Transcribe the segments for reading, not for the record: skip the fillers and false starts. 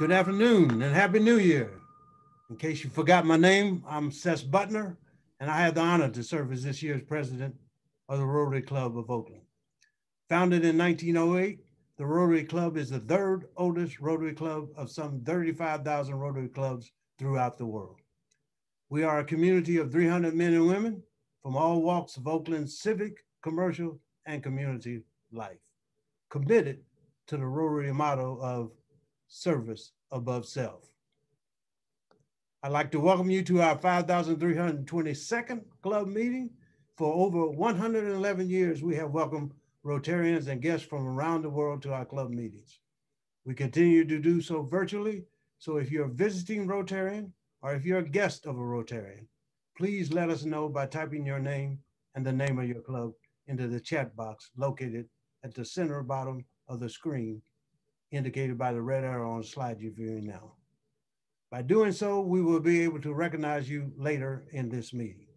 Good afternoon and Happy New Year. In case you forgot my name, I'm Ces Butner, and I had the honor to serve as this year's president of the Rotary Club of Oakland. Founded in 1908, the Rotary Club is the third oldest Rotary Club of some 35,000 Rotary Clubs throughout the world. We are a community of 300 men and women from all walks of Oakland's civic, commercial, and community life, committed to the Rotary motto of service above self. I'd like to welcome you to our 5,322nd club meeting. For over 111 years, we have welcomed Rotarians and guests from around the world to our club meetings. We continue to do so virtually, so if you're a visiting Rotarian or if you're a guest of a Rotarian, please let us know by typing your name and the name of your club into the chat box located at the center bottom of the screen, indicated by the red arrow on the slide you're viewing now. By doing so, we will be able to recognize you later in this meeting.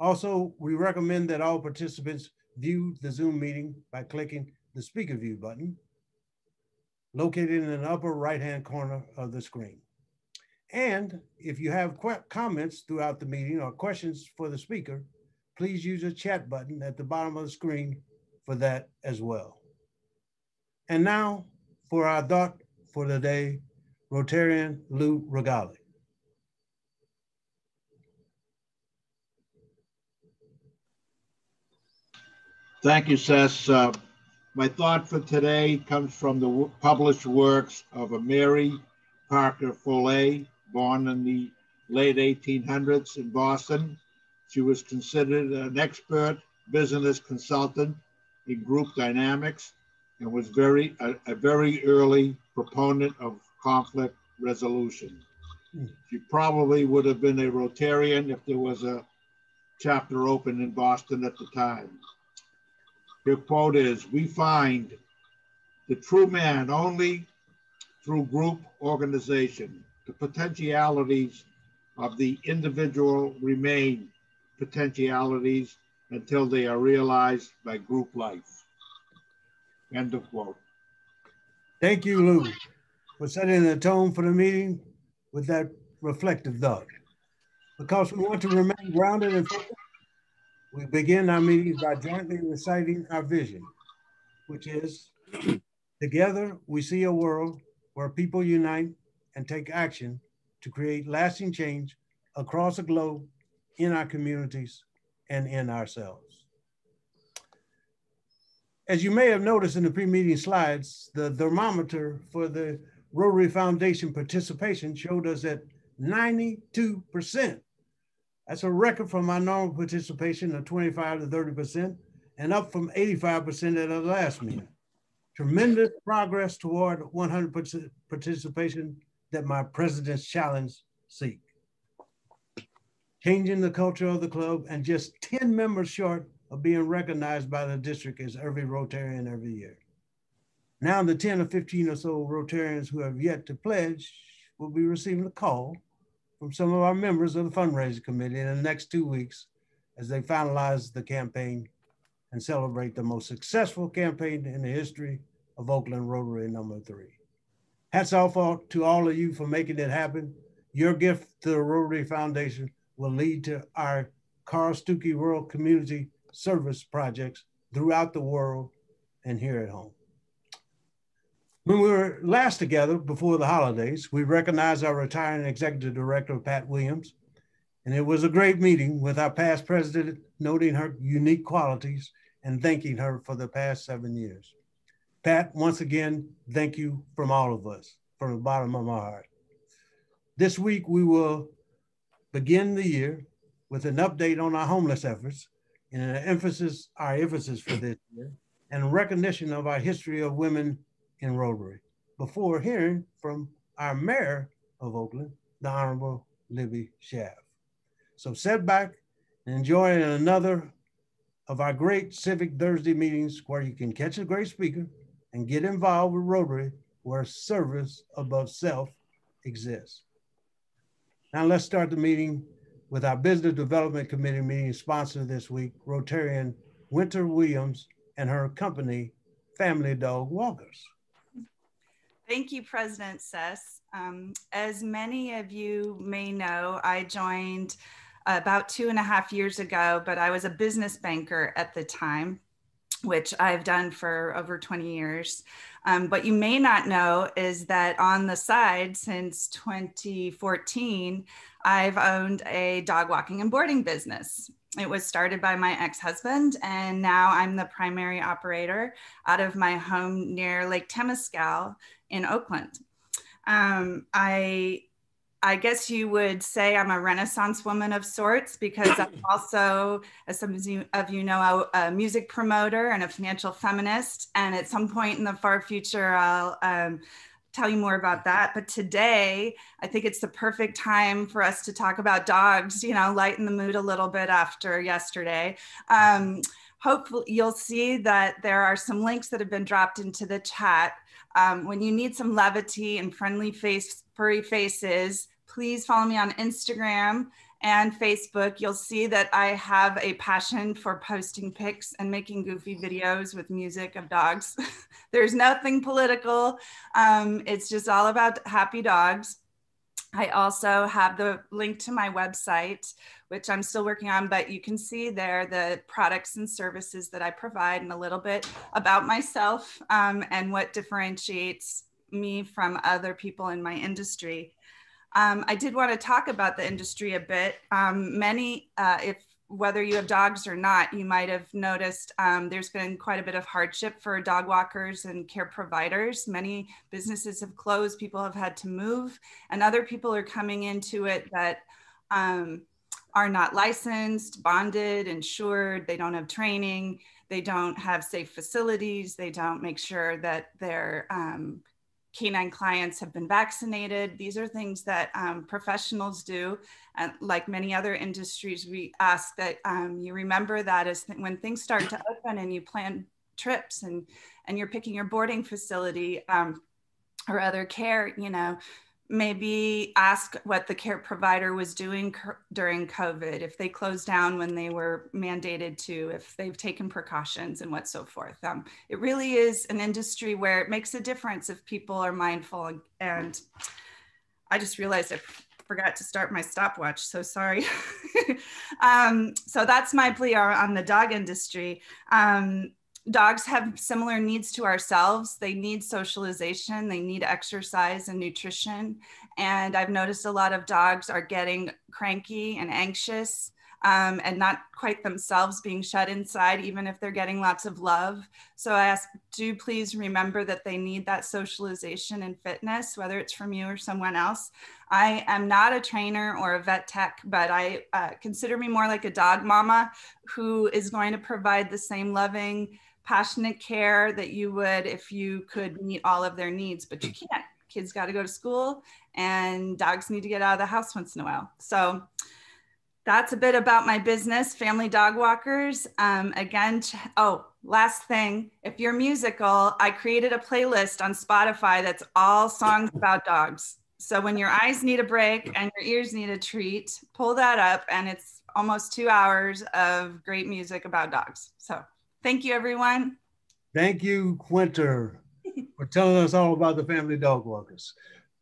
Also, we recommend that all participants view the Zoom meeting by clicking the Speaker View button located in the upper right-hand corner of the screen. And if you have comments throughout the meeting or questions for the speaker, please use a chat button at the bottom of the screen for that as well. And now for our thought for the day, Rotarian Lou Rigali. Thank you, Ces. My thought for today comes from the published works of a Mary Parker Follett, born in the late 1800s in Boston. She was considered an expert business consultant in group dynamics and was a very early proponent of conflict resolution. She probably would have been a Rotarian if there was a chapter open in Boston at the time. Her quote is, "We find the true man only through group organization. The potentialities of the individual remain potentialities until they are realized by group life." End of quote. Thank you, Lou, for setting the tone for the meeting with that reflective thought. Because we want to remain grounded and focused, we begin our meetings by jointly reciting our vision, which is, together we see a world where people unite and take action to create lasting change across the globe, in our communities, and in ourselves. As you may have noticed in the pre-meeting slides, the thermometer for the Rotary Foundation participation showed us at 92%. That's a record from our normal participation of 25 to 30% and up from 85% at our last meeting. Tremendous progress toward 100% participation that my president's challenge seeks. Changing the culture of the club and just 10 members short of being recognized by the district as every Rotarian every year. Now the 10 or 15 or so Rotarians who have yet to pledge will be receiving a call from some of our members of the fundraising committee in the next 2 weeks as they finalize the campaign and celebrate the most successful campaign in the history of Oakland Rotary #3. Hats off to all of you for making it happen. Your gift to the Rotary Foundation will lead to our Carl Stuckey World Community Service projects throughout the world and here at home. When we were last together before the holidays, we recognized our retiring executive director, Pat Williams, and it was a great meeting with our past president, noting her unique qualities and thanking her for the past 7 years. Pat, once again, thank you from all of us, from the bottom of my heart. This week, we will begin the year with an update on our homeless efforts and our emphasis for this year and recognition of our history of women in Rotary, before hearing from our mayor of Oakland, the Honorable Libby Schaaf. So sit back and enjoy another of our great Civic Thursday meetings where you can catch a great speaker and get involved with Rotary where service above self exists. Now let's start the meeting with our Business Development Committee meeting sponsor this week, Rotarian Winter Williams and her company, Family Dog Walkers. Thank you, President Ces. As many of you may know, I joined about 2.5 years ago, but I was a business banker at the time, which I've done for over 20 years. But you may not know is that on the side since 2014, I've owned a dog walking and boarding business. It was started by my ex-husband, and now I'm the primary operator out of my home near Lake Temescal in Oakland. I guess you would say I'm a Renaissance woman of sorts, because I'm also, as some of you know, a music promoter and a financial feminist. And at some point in the far future, I'll tell you more about that. But today, I think it's the perfect time for us to talk about dogs, you know, lighten the mood a little bit after yesterday. Hopefully, you'll see that there are some links that have been dropped into the chat. When you need some levity and friendly furry faces, please follow me on Instagram and Facebook. You'll see that I have a passion for posting pics and making goofy videos with music of dogs. There's nothing political. It's just all about happy dogs. I also have the link to my website, which I'm still working on, but you can see there the products and services that I provide and a little bit about myself and what differentiates me from other people in my industry. I did want to talk about the industry a bit. Whether you have dogs or not, you might have noticed there's been quite a bit of hardship for dog walkers and care providers. Many businesses have closed, people have had to move, and other people are coming into it that are not licensed, bonded, insured, they don't have training, they don't have safe facilities, they don't make sure that their canine clients have been vaccinated. These are things that professionals do. And like many other industries, we ask that you remember that as when things start to open and you plan trips and you're picking your boarding facility or other care, you know, maybe ask what the care provider was doing during COVID, if they closed down when they were mandated to, if they've taken precautions and what so forth. It really is an industry where it makes a difference if people are mindful. And I just realized I forgot to start my stopwatch, so sorry. So that's my plea on the dog industry. Dogs have similar needs to ourselves. They need socialization, they need exercise and nutrition. And I've noticed a lot of dogs are getting cranky and anxious and not quite themselves, being shut inside, even if they're getting lots of love. So I ask, do please remember that they need that socialization and fitness, whether it's from you or someone else. I am not a trainer or a vet tech, but I consider me more like a dog mama who is going to provide the same loving, passionate care that you would if you could meet all of their needs, but you can't. Kids got to go to school and dogs need to get out of the house once in a while. So that's a bit about my business, Family Dog Walkers. Again, oh, last thing, if you're musical, I created a playlist on Spotify that's all songs about dogs. So when your eyes need a break and your ears need a treat, pull that up, and it's almost 2 hours of great music about dogs. So thank you, everyone. Thank you, Winter, for telling us all about the Family Dog Walkers.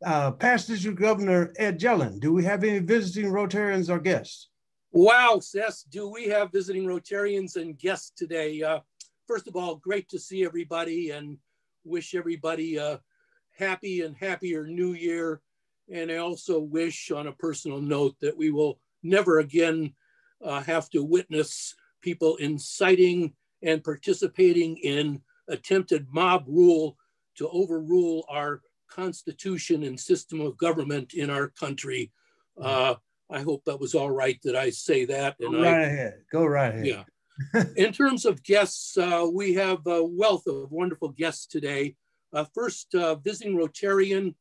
Past District Governor Ed Yellen, do we have any visiting Rotarians or guests? Wow, Ces, do we have visiting Rotarians and guests today? First of all, great to see everybody and wish everybody a happy and happier New Year. And I also wish on a personal note that we will never again have to witness people inciting and participating in attempted mob rule to overrule our Constitution and system of government in our country. I hope that was all right that I say that. And Go right ahead. Yeah. In terms of guests, we have a wealth of wonderful guests today. First, visiting Rotarian,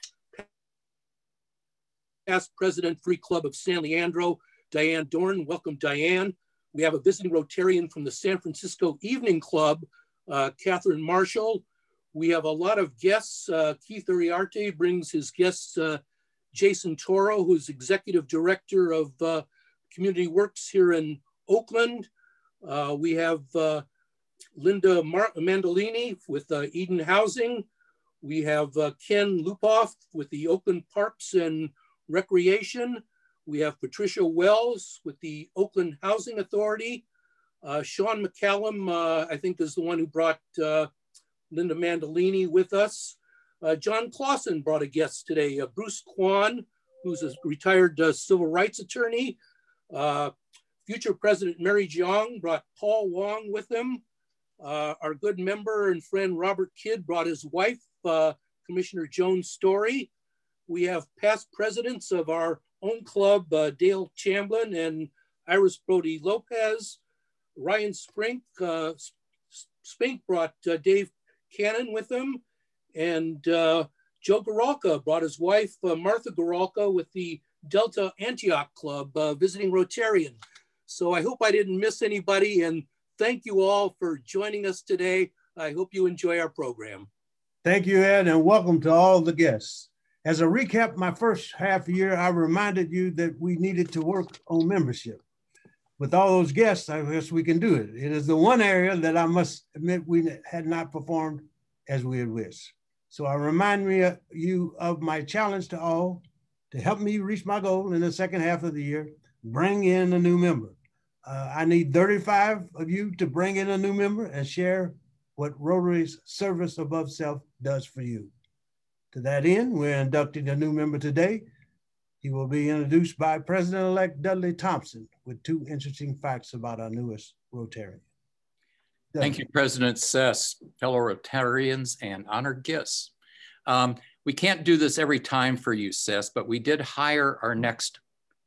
past president, Free Club of San Leandro, Diane Dorn. Welcome, Diane. We have a visiting Rotarian from the San Francisco Evening Club, Catherine Marshall. We have a lot of guests. Keith Uriarte brings his guests, Jason Toro, who's executive director of Community Works here in Oakland. We have Linda Mandolini with Eden Housing. We have Ken Lupoff with the Oakland Parks and Recreation. We have Patricia Wells with the Oakland Housing Authority. Sean McCallum, I think, is the one who brought Linda Mandolini with us. John Clausen brought a guest today, Bruce Kwan, who's a retired civil rights attorney. Future President Mary Jiang brought Paul Wong with him. Our good member and friend Robert Kidd brought his wife, Commissioner Joan Story. We have past presidents of our own club, Dale Chamblin and Iris Brody Lopez. Ryan Spink, Spink brought Dave Cannon with him, and Joe Goralka brought his wife, Martha Goralka, with the Delta Antioch Club, visiting Rotarian. So I hope I didn't miss anybody, and thank you all for joining us today. I hope you enjoy our program. Thank you, Ed, and welcome to all the guests. As a recap, my first half year, I reminded you that we needed to work on membership. With all those guests, I guess we can do it. It is the one area that I must admit we had not performed as we had wished. So I remind you of my challenge to all to help me reach my goal in the second half of the year, bring in a new member. I need 35 of you to bring in a new member and share what Rotary's service above self does for you. To that end, we're inducting a new member today. He will be introduced by President-elect Dudley Thompson with two interesting facts about our newest Rotarian. Dudley. Thank you, President Ces, fellow Rotarians, and honored guests. We can't do this every time for you, Ces, but we did hire our next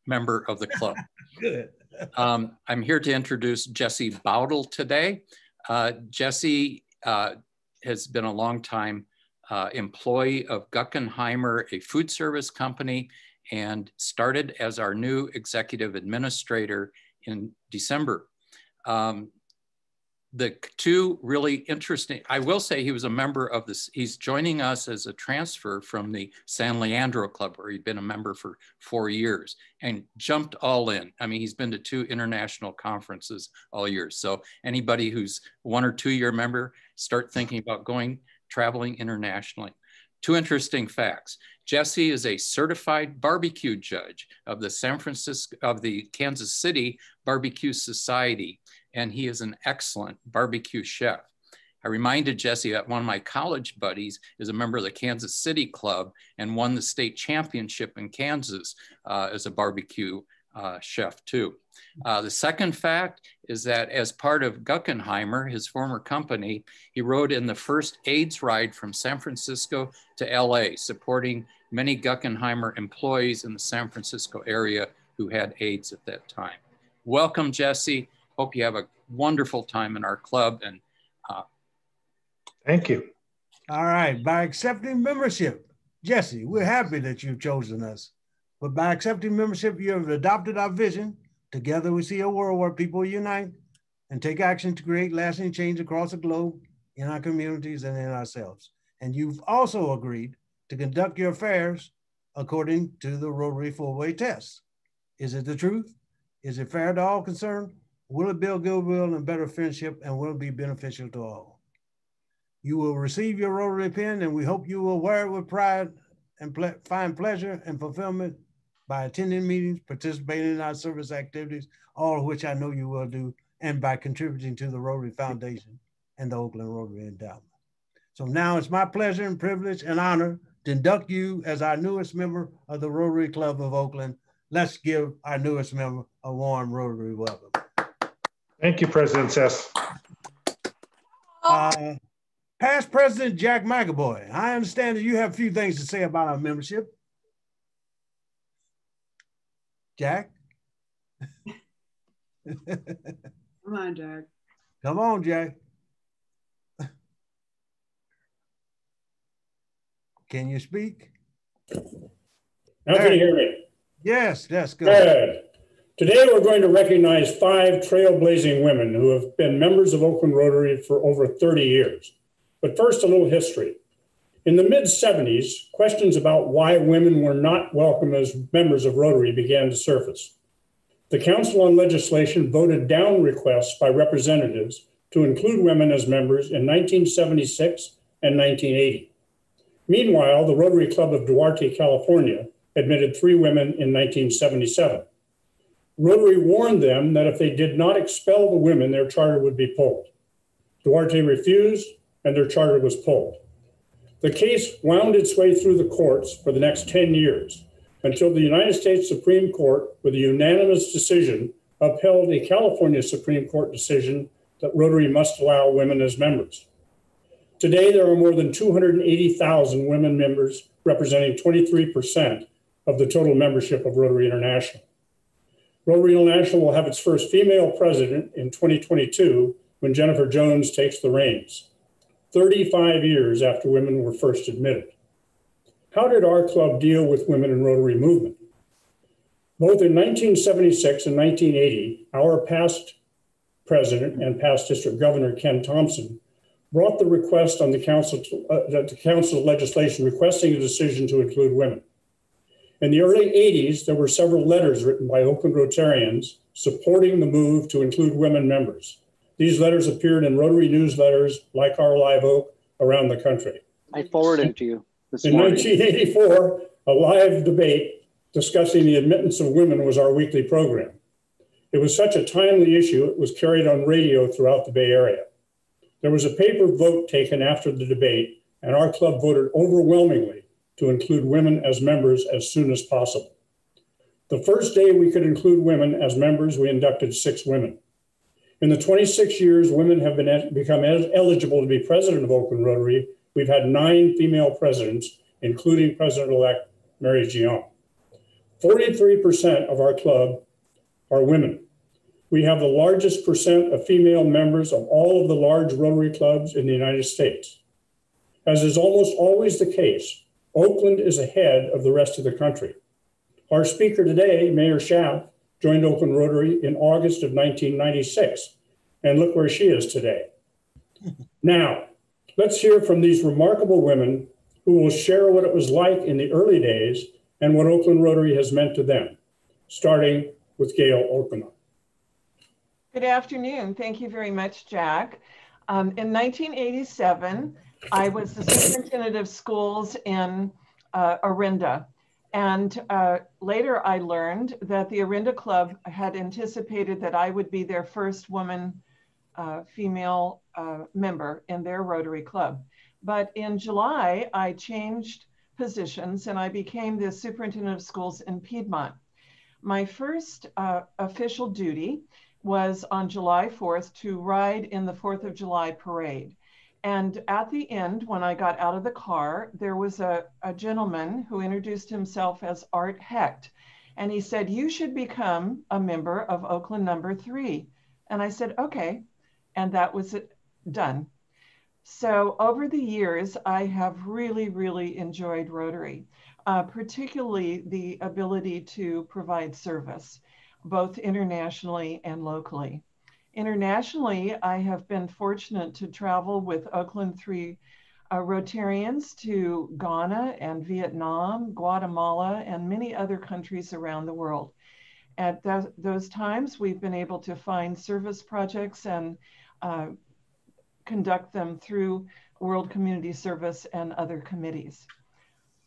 member of the club. Good. I'm here to introduce Jesse Bowdle today. Jesse has been a longtime employee of Guckenheimer, a food service company, and started as our new executive administrator in December. The two really interesting, I will say he was a member of this, he's joining us as a transfer from the San Leandro Club, where he'd been a member for 4 years and jumped all in. I mean, he's been to two international conferences all year. So anybody who's 1 or 2 year member, start thinking about going, traveling internationally. Two interesting facts. Jesse is a certified barbecue judge of the Kansas City Barbecue Society, and he is an excellent barbecue chef. I reminded Jesse that one of my college buddies is a member of the Kansas City Club and won the state championship in Kansas as a barbecue chef too. The second fact is that as part of Guckenheimer, his former company, he rode in the first AIDS ride from San Francisco to LA, supporting many Guckenheimer employees in the San Francisco area who had AIDS at that time. Welcome, Jesse. Hope you have a wonderful time in our club. And thank you. All right, by accepting membership, Jesse, we're happy that you've chosen us. But by accepting membership, you have adopted our vision. Together we see a world where people unite and take action to create lasting change across the globe, in our communities and in ourselves. And you've also agreed to conduct your affairs according to the Rotary four-way test. Is it the truth? Is it fair to all concerned? Will it build goodwill and better friendship, and will it be beneficial to all? You will receive your Rotary pin, and we hope you will wear it with pride and find pleasure and fulfillment by attending meetings, participating in our service activities, all of which I know you will do, and by contributing to the Rotary Foundation and the Oakland Rotary Endowment. So now it's my pleasure and privilege and honor to induct you as our newest member of the Rotary Club of Oakland. Let's give our newest member a warm Rotary welcome. Thank you, President Ces. Past President Jack McAboy, I understand that you have a few things to say about our membership. Jack? Come on, Jack. Come on, Jack. Can you speak? Now can you hear me? Yes, that's good. Good. Today we're going to recognize 5 trailblazing women who have been members of Oakland Rotary for over 30 years. But first, a little history. In the mid-'70s, questions about why women were not welcome as members of Rotary began to surface. The Council on Legislation voted down requests by representatives to include women as members in 1976 and 1980. Meanwhile, the Rotary Club of Duarte, California, admitted 3 women in 1977. Rotary warned them that if they did not expel the women, their charter would be pulled. Duarte refused, and their charter was pulled. The case wound its way through the courts for the next 10 years, until the United States Supreme Court, with a unanimous decision, upheld a California Supreme Court decision that Rotary must allow women as members. Today, there are more than 280,000 women members, representing 23% of the total membership of Rotary International. Rotary International will have its first female president in 2022 when Jennifer Jones takes the reins, 35 years after women were first admitted. How did our club deal with women in Rotary movement? Both in 1976 and 1980, our past president and past district governor, Ken Thompson, brought the request on the council, the council legislation requesting a decision to include women. In the early 80s, there were several letters written by Oakland Rotarians supporting the move to include women members. These letters appeared in Rotary newsletters like our Live Oak around the country. I forwarded them to you this morning. In 1984, a live debate discussing the admittance of women was our weekly program. It was such a timely issue, it was carried on radio throughout the Bay Area. There was a paper vote taken after the debate, and our club voted overwhelmingly to include women as members as soon as possible. The first day we could include women as members, we inducted 6 women. In the 26 years women have become eligible to be president of Oakland Rotary, we've had 9 female presidents, including President-elect Mary Guillaume. 43% of our club are women. We have the largest percent of female members of all of the large Rotary clubs in the United States. As is almost always the case, Oakland is ahead of the rest of the country. Our speaker today, Mayor Schaaf, joined Oakland Rotary in August of 1996, and look where she is today. Now, let's hear from these remarkable women who will share what it was like in the early days and what Oakland Rotary has meant to them, starting with Gail Okana. Good afternoon. Thank you very much, Jack. In 1987, I was the superintendent of schools in Orinda. And later I learned that the Orinda Club had anticipated that I would be their first woman female member in their Rotary Club. But in July, I changed positions and I became the superintendent of schools in Piedmont. My first official duty was on July 4th to ride in the 4th of July parade. And at the end, when I got out of the car, there was a gentleman who introduced himself as Art Hecht. And he said, you should become a member of Oakland number 3. And I said, okay. And that was it, done. So over the years, I have really, really enjoyed Rotary, particularly the ability to provide service, both internationally and locally. Internationally, I have been fortunate to travel with Oakland 3 Rotarians to Ghana and Vietnam, Guatemala, and many other countries around the world. At those times, we've been able to find service projects and conduct them through World Community Service and other committees.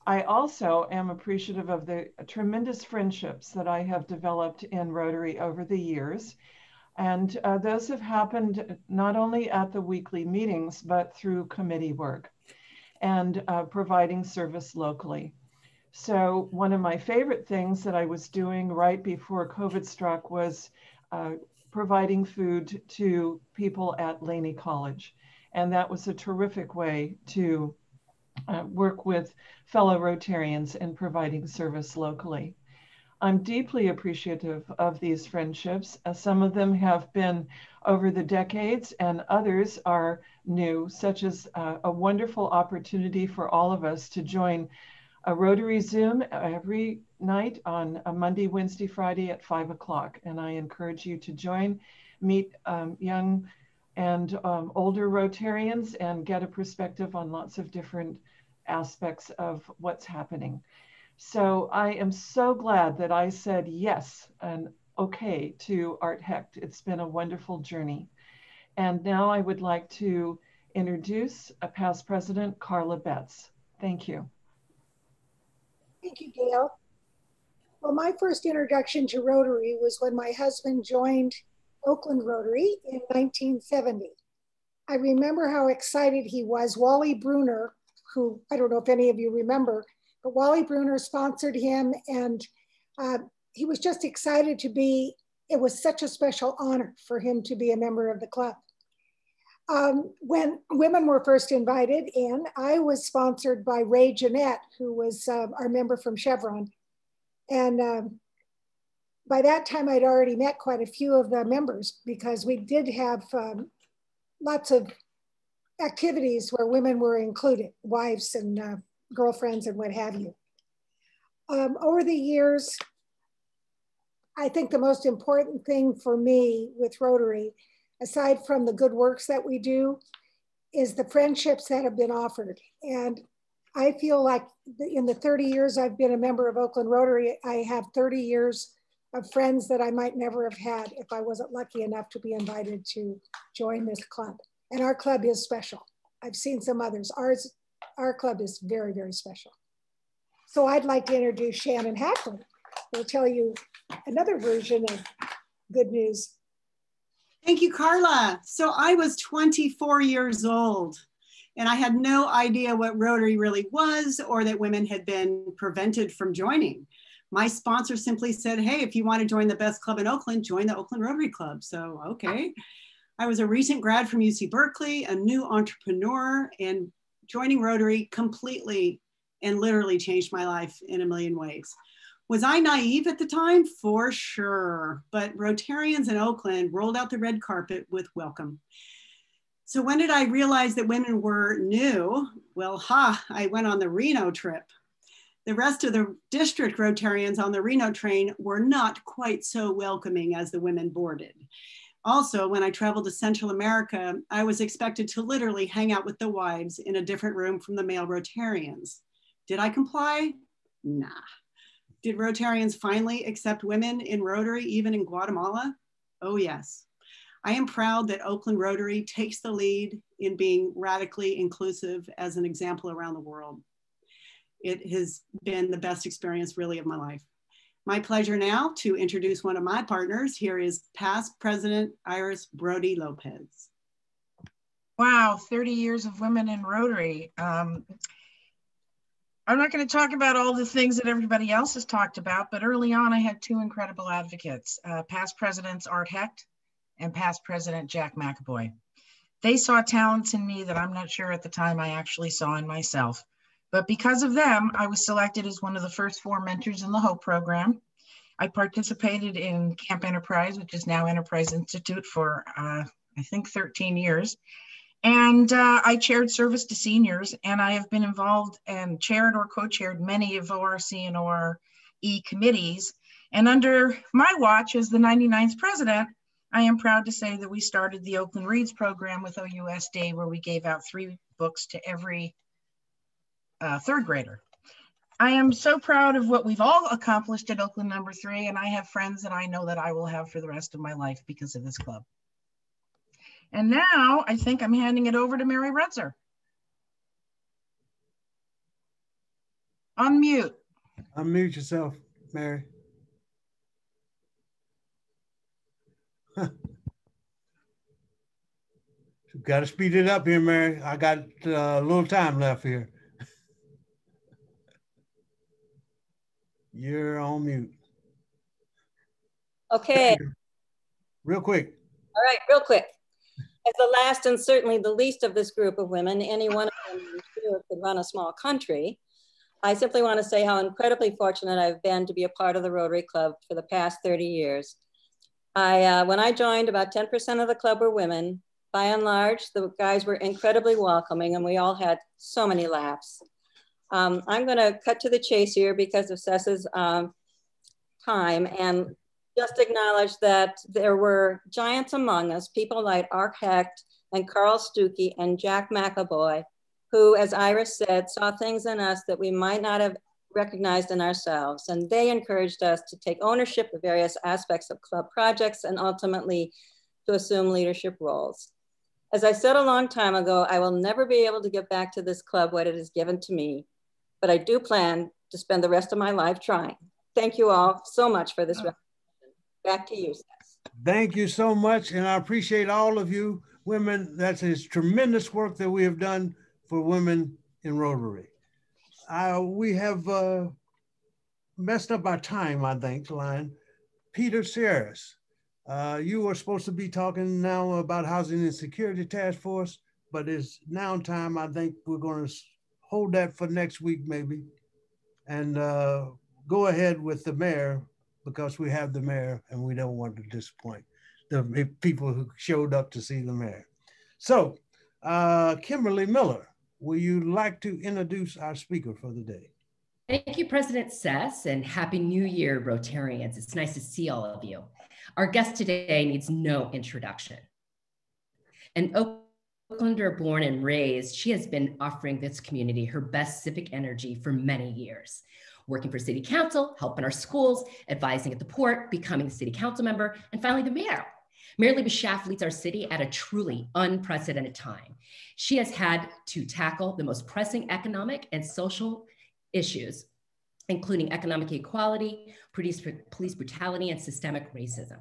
I also am appreciative of the tremendous friendships that I have developed in Rotary over the years. And those have happened not only at the weekly meetings, but through committee work and providing service locally. So one of my favorite things that I was doing right before COVID struck was providing food to people at Laney College. And that was a terrific way to work with fellow Rotarians in providing service locally. I'm deeply appreciative of these friendships. Some of them have been over the decades and others are new, such as a wonderful opportunity for all of us to join a Rotary Zoom every night on a Monday, Wednesday, Friday at 5 o'clock. And I encourage you to join, meet young and older Rotarians and get a perspective on lots of different aspects of what's happening. So I am so glad that I said yes and okay to Art Hecht. It's been a wonderful journey. And now I would like to introduce a past president, Carla Betts. Thank you. Thank you, Gail. Well, my first introduction to Rotary was when my husband joined Oakland Rotary in 1970. I remember how excited he was. Wally Bruner, who I don't know if any of you remember, but Wally Bruner sponsored him, and he was just excited to be, it was such a special honor for him to be a member of the club. When women were first invited in, I was sponsored by Ray Jeanette, who was our member from Chevron. And by that time, I'd already met quite a few of the members, because we did have lots of activities where women were included, wives and girlfriends and what have you. Over the years, I think the most important thing for me with Rotary, aside from the good works that we do, is the friendships that have been offered. And I feel like in the 30 years I've been a member of Oakland Rotary, I have 30 years of friends that I might never have had if I wasn't lucky enough to be invited to join this club. And our club is special. I've seen some others. Our club is very, very special. So I'd like to introduce Shannon Hackland, who will tell you another version of good news. Thank you, Carla. So I was 24 years old, and I had no idea what Rotary really was or that women had been prevented from joining. My sponsor simply said, hey, if you want to join the best club in Oakland, join the Oakland Rotary Club. So, okay. I was a recent grad from UC Berkeley, a new entrepreneur, and joining Rotary completely and literally changed my life in a million ways. Was I naive at the time? For sure. But Rotarians in Oakland rolled out the red carpet with welcome. So when did I realize that women were new? Well, I went on the Reno trip. The rest of the district Rotarians on the Reno train were not quite so welcoming as the women boarded. Also, when I traveled to Central America, I was expected to literally hang out with the wives in a different room from the male Rotarians. Did I comply? Nah. Did Rotarians finally accept women in Rotary, even in Guatemala? Oh yes. I am proud that Oakland Rotary takes the lead in being radically inclusive as an example around the world. It has been the best experience really of my life. My pleasure now to introduce one of my partners. Here is past president, Iris Brody Lopez. Wow, 30 years of women in Rotary. I'm not going to talk about all the things that everybody else has talked about, but early on I had two incredible advocates, past presidents Art Hecht and past president Jack McAboy. They saw talents in me that I'm not sure at the time I actually saw in myself. But because of them, I was selected as one of the first four mentors in the HOPE program. I participated in Camp Enterprise, which is now Enterprise Institute, for I think 13 years. And I chaired service to seniors, and I have been involved and chaired or co-chaired many of ORC and ORE committees. And under my watch as the 99th president, I am proud to say that we started the Oakland Reads program with OUSD, where we gave out 3 books to every third grader. I am so proud of what we've all accomplished at Oakland #3, and I have friends that I know that I will have for the rest of my life because of this club. And now I think I'm handing it over to Mary Retzer. Unmute. Unmute yourself, Mary. You've got to speed it up here, Mary. I got a little time left here. You're on mute. Okay. Real quick. All right, real quick. As the last and certainly the least of this group of women, any one of them could run a small country, I simply want to say how incredibly fortunate I've been to be a part of the Rotary Club for the past 30 years. When I joined, about 10% of the club were women. By and large, the guys were incredibly welcoming, and we all had so many laughs. I'm going to cut to the chase here because of Ces's time, and just acknowledge that there were giants among us, people like Art Hecht and Carl Stuckey and Jack McAboy, who, as Iris said, saw things in us that we might not have recognized in ourselves. And they encouraged us to take ownership of various aspects of club projects and ultimately to assume leadership roles. As I said a long time ago, I will never be able to give back to this club what it has given to me. but I do plan to spend the rest of my life trying. Thank you all so much for this recognition. Back to you, Ces. Thank you so much, and I appreciate all of you women. That is tremendous work that we have done for women in Rotary. We have messed up our time, I think, Lion. Peter Serres, you were supposed to be talking now about Housing and Security Task Force, but it's now time. I think we're going to hold that for next week, maybe, and go ahead with the mayor, because we have the mayor and we don't want to disappoint the people who showed up to see the mayor. So, Kimberly Miller, will you like to introduce our speaker for the day? Thank you, President Ces, and Happy New Year, Rotarians. It's nice to see all of you. Our guest today needs no introduction. An Oaklander born and raised, she has been offering this community her best civic energy for many years, working for city council, helping our schools, advising at the port, becoming a city council member, and finally the mayor. Mayor Libby Schaaf leads our city at a truly unprecedented time. She has had to tackle the most pressing economic and social issues, including economic inequality, police brutality, and systemic racism,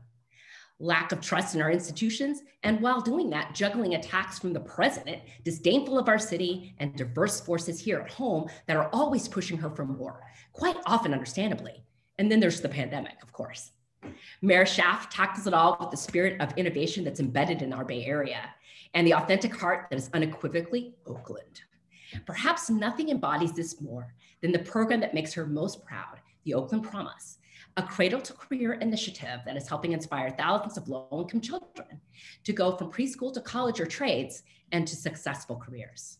lack of trust in our institutions, and while doing that, juggling attacks from the president, disdainful of our city, and diverse forces here at home that are always pushing her for more, quite often understandably. And then there's the pandemic, of course. Mayor Schaaf tackles it all with the spirit of innovation that's embedded in our Bay Area and the authentic heart that is unequivocally Oakland. Perhaps nothing embodies this more than the program that makes her most proud, the Oakland Promise, a cradle-to-career initiative that is helping inspire thousands of low-income children to go from preschool to college or trades and to successful careers.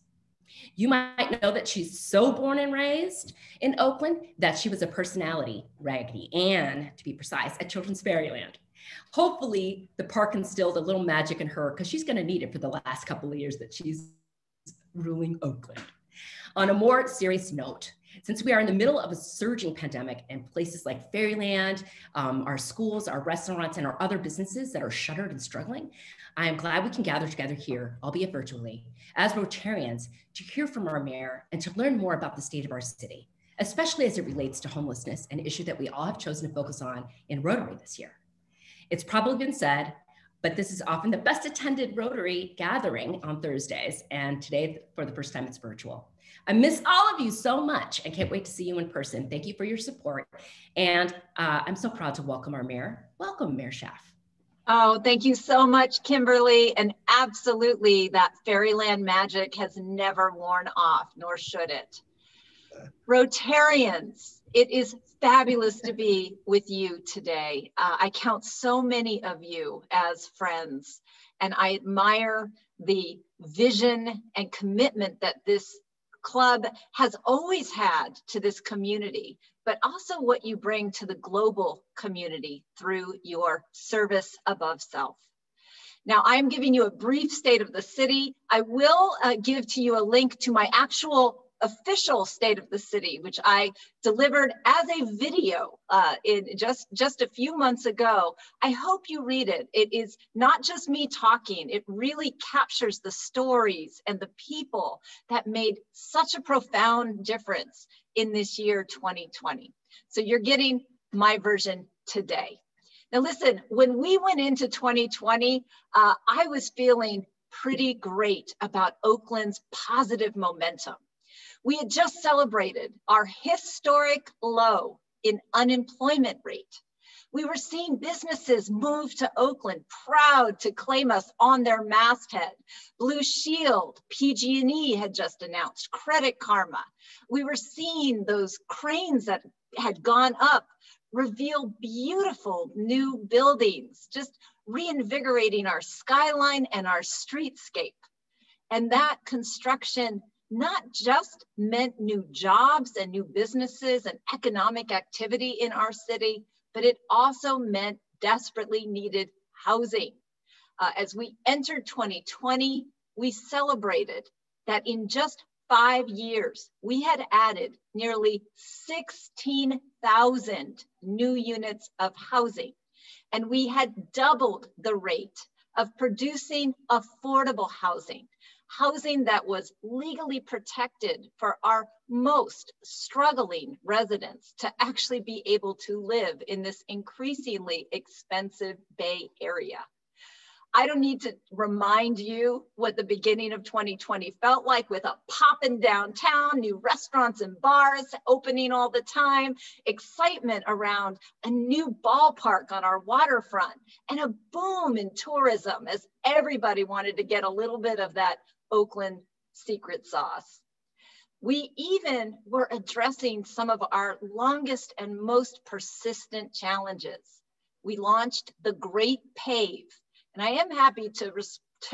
You might know that she's so born and raised in Oakland that she was a personality, Raggedy Ann, to be precise, at Children's Fairyland. Hopefully, the park instilled a little magic in her because she's going to need it for the last couple of years that she's ruling Oakland. On a more serious note, since we are in the middle of a surging pandemic and places like Fairyland, our schools, our restaurants, and our other businesses that are shuttered and struggling, I am glad we can gather together here, albeit virtually, as Rotarians to hear from our mayor and to learn more about the state of our city, especially as it relates to homelessness, an issue that we all have chosen to focus on in Rotary this year. It's probably been said, but this is often the best attended Rotary gathering on Thursdays, and today, for the first time, it's virtual. I miss all of you so much. I can't wait to see you in person. Thank you for your support. And I'm so proud to welcome our mayor. Welcome, Mayor Schaaf. Oh, thank you so much, Kimberly. And absolutely, that Fairyland magic has never worn off, nor should it. Rotarians, it is fabulous to be with you today. I count so many of you as friends, and I admire the vision and commitment that this club has always had to this community, but also what you bring to the global community through your service above self. Now, I'm giving you a brief state of the city. I will give to you a link to my actual official state of the city, which I delivered as a video in just a few months ago. I hope you read it. It is not just me talking. It really captures the stories and the people that made such a profound difference in this year 2020. So you're getting my version today. Now listen, when we went into 2020, I was feeling pretty great about Oakland's positive momentum. We had just celebrated our historic low in unemployment rate. We were seeing businesses move to Oakland, proud to claim us on their masthead. Blue Shield, PG&E had just announced, Credit Karma. We were seeing those cranes that had gone up reveal beautiful new buildings, just reinvigorating our skyline and our streetscape. And that construction not just meant new jobs and new businesses and economic activity in our city, but it also meant desperately needed housing. As we entered 2020, we celebrated that in just 5 years, we had added nearly 16,000 new units of housing, and we had doubled the rate of producing affordable housing. housing that was legally protected for our most struggling residents to actually be able to live in this increasingly expensive Bay Area. I don't need to remind you what the beginning of 2020 felt like, with a poppin' downtown, new restaurants and bars opening all the time, excitement around a new ballpark on our waterfront, and a boom in tourism as everybody wanted to get a little bit of that Oakland secret sauce. We even were addressing some of our longest and most persistent challenges. We launched the Great Pave. And I am happy to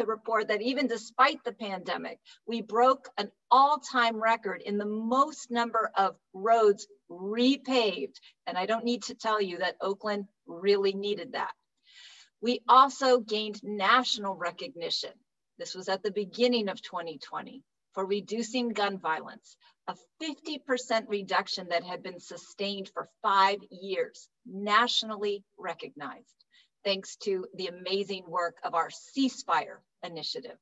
report that even despite the pandemic, we broke an all-time record in the most number of roads repaved. And I don't need to tell you that Oakland really needed that. We also gained national recognition. This was at the beginning of 2020 for reducing gun violence, a 50% reduction that had been sustained for 5 years, nationally recognized, thanks to the amazing work of our ceasefire initiative.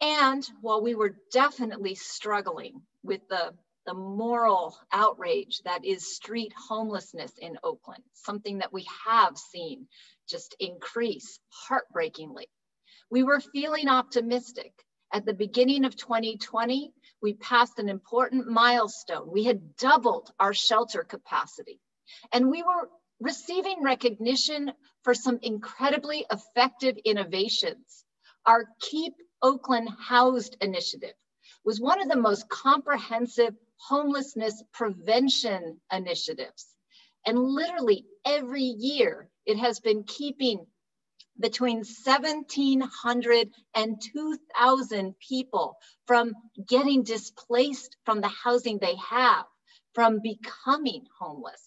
And while we were definitely struggling with the moral outrage that is street homelessness in Oakland, something that we have seen just increase heartbreakingly, we were feeling optimistic. At the beginning of 2020, we passed an important milestone. We had doubled our shelter capacity, and we were receiving recognition for some incredibly effective innovations. Our Keep Oakland Housed initiative was one of the most comprehensive homelessness prevention initiatives. And literally every year, it has been keeping between 1,700 and 2,000 people from getting displaced from the housing they have, from becoming homeless.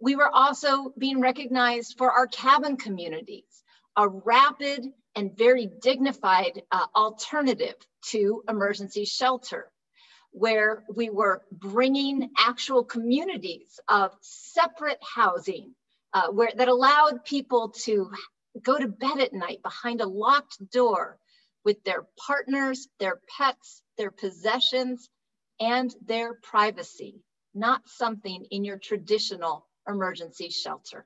We were also being recognized for our cabin communities, a rapid and very dignified alternative to emergency shelter, where we were bringing actual communities of separate housing that allowed people to go to bed at night behind a locked door with their partners, their pets, their possessions, and their privacy, not something in your traditional emergency shelter.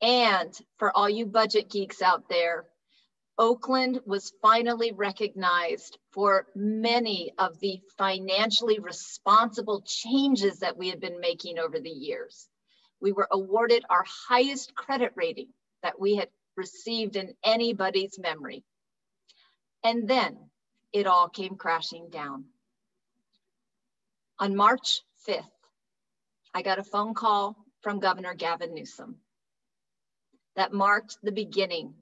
And for all you budget geeks out there, Oakland was finally recognized for many of the financially responsible changes that we had been making over the years. We were awarded our highest credit rating that we had received in anybody's memory. And then it all came crashing down. On March 5th, I got a phone call from Governor Gavin Newsom that marked the beginning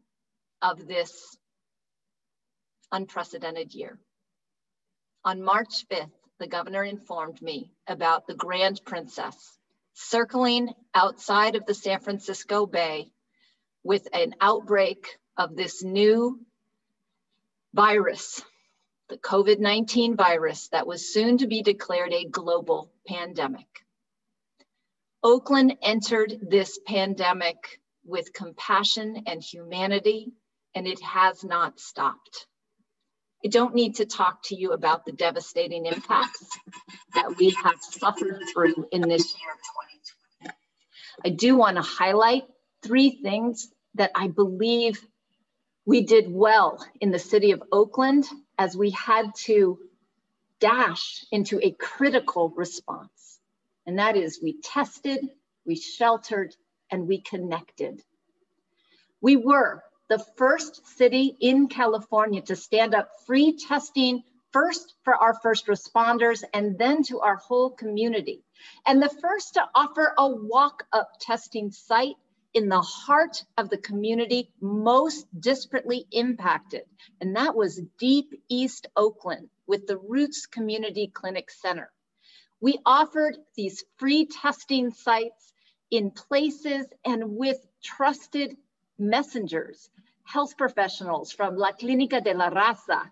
of this unprecedented year. On March 5th, the governor informed me about the Grand Princess circling outside of the San Francisco Bay with an outbreak of this new virus, the COVID-19 virus, that was soon to be declared a global pandemic. Oakland entered this pandemic with compassion and humanity, and it has not stopped. I don't need to talk to you about the devastating impacts that we have suffered through in this year of 2020. I do want to highlight three things that I believe we did well in the city of Oakland as we had to dash into a critical response. And that is, we tested, we sheltered, and we connected. We were the first city in California to stand up free testing, first for our first responders and then to our whole community. And the first to offer a walk-up testing site in the heart of the community most disparately impacted. And that was deep East Oakland with the Roots Community Clinic Center. We offered these free testing sites in places and with trusted messengers, health professionals from La Clínica de la Raza,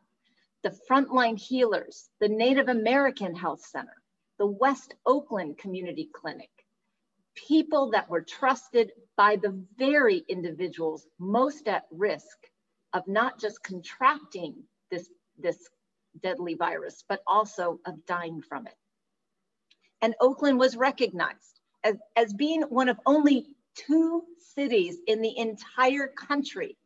the Frontline Healers, the Native American Health Center, the West Oakland Community Clinic, people that were trusted by the very individuals most at risk of not just contracting this deadly virus, but also of dying from it. And Oakland was recognized as being one of only two cities in the entire country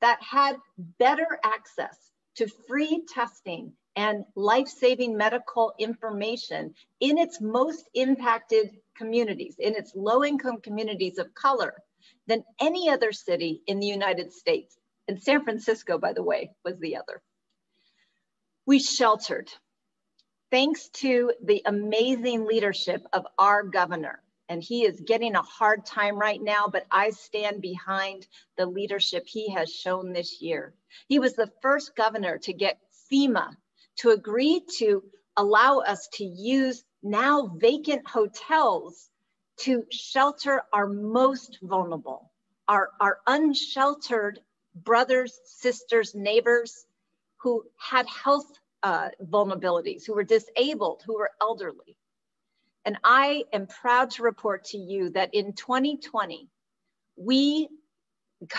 that had better access to free testing and life-saving medical information in its most impacted communities, in its low-income communities of color, than any other city in the United States. And San Francisco, by the way, was the other. We sheltered. Thanks to the amazing leadership of our governor, and he is getting a hard time right now, but I stand behind the leadership he has shown this year. He was the first governor to get FEMA to agree to allow us to use now vacant hotels to shelter our most vulnerable, our unsheltered brothers, sisters, neighbors who had health vulnerabilities, who were disabled, who were elderly. And I am proud to report to you that in 2020, we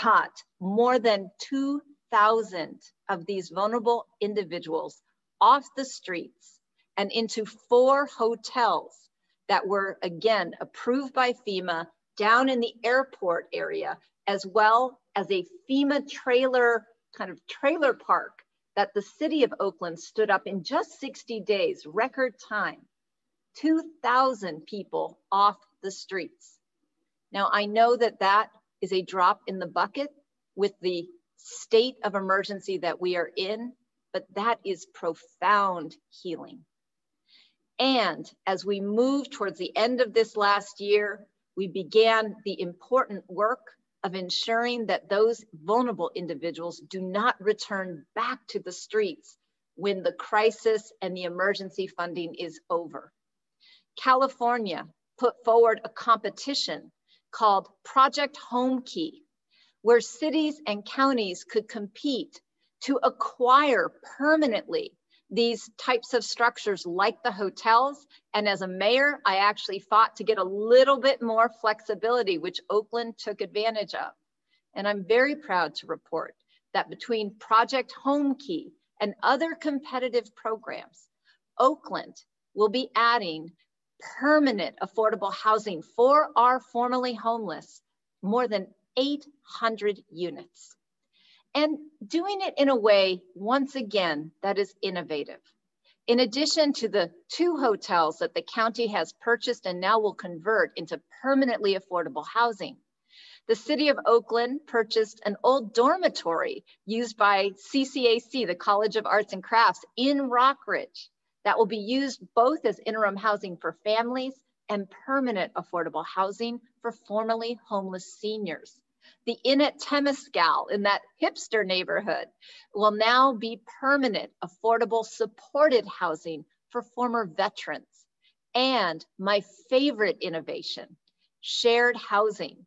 got more than 2,000 of these vulnerable individuals off the streets and into 4 hotels that were, again, approved by FEMA down in the airport area, as well as a FEMA trailer, kind of trailer park that the city of Oakland stood up in just 60 days, record time. 2,000 people off the streets. Now, I know that that is a drop in the bucket with the state of emergency that we are in, but that is profound healing. And as we move towards the end of this last year, we began the important work of ensuring that those vulnerable individuals do not return back to the streets when the crisis and the emergency funding is over. California put forward a competition called Project Home Key, where cities and counties could compete to acquire permanently these types of structures like the hotels. And as a mayor, I actually fought to get a little bit more flexibility, which Oakland took advantage of. And I'm very proud to report that between Project Home Key and other competitive programs, Oakland will be adding permanent affordable housing for our formerly homeless, more than 800 units. And doing it in a way, once again, that is innovative. In addition to the 2 hotels that the county has purchased and now will convert into permanently affordable housing, the city of Oakland purchased an old dormitory used by CCAC, the College of Arts and Crafts, in Rockridge, that will be used both as interim housing for families and permanent affordable housing for formerly homeless seniors. The Inn at Temescal in that hipster neighborhood will now be permanent affordable supported housing for former veterans. And my favorite innovation, shared housing.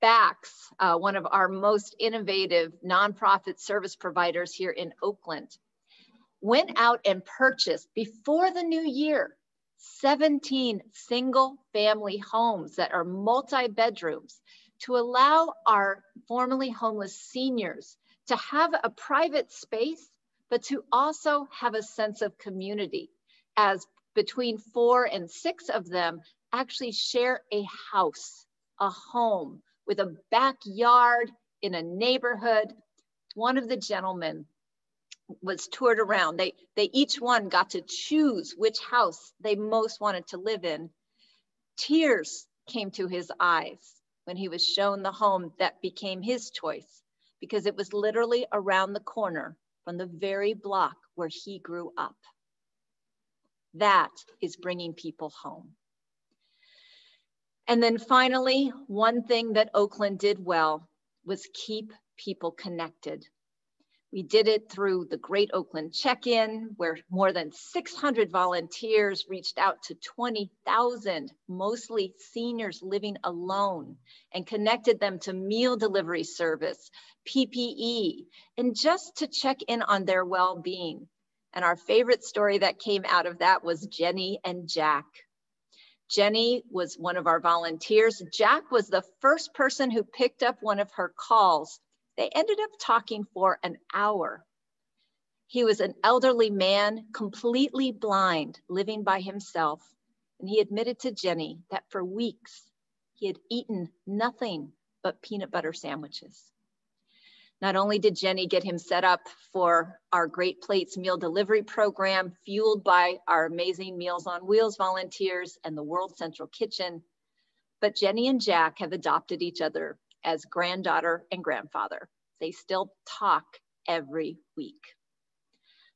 BACS, one of our most innovative nonprofit service providers here in Oakland, went out and purchased before the new year, 17 single family homes that are multi-bedrooms to allow our formerly homeless seniors to have a private space, but to also have a sense of community, as between 4 and 6 of them actually share a house, a home with a backyard in a neighborhood. One of the gentlemen was toured around. They each one got to choose which house they most wanted to live in. Tears came to his eyes when he was shown the home that became his choice, because it was literally around the corner from the very block where he grew up. That is bringing people home. And then finally, one thing that Oakland did well was keep people connected. We did it through the Great Oakland Check-In, where more than 600 volunteers reached out to 20,000, mostly seniors living alone, and connected them to meal delivery service, PPE, and just to check in on their well-being. And our favorite story that came out of that was Jenny and Jack. Jenny was one of our volunteers. Jack was the first person who picked up one of her calls. They ended up talking for an hour. He was an elderly man, completely blind, living by himself. And he admitted to Jenny that for weeks, he had eaten nothing but peanut butter sandwiches. Not only did Jenny get him set up for our Great Plates meal delivery program, fueled by our amazing Meals on Wheels volunteers and the World Central Kitchen, but Jenny and Jack have adopted each other as granddaughter and grandfather. They still talk every week.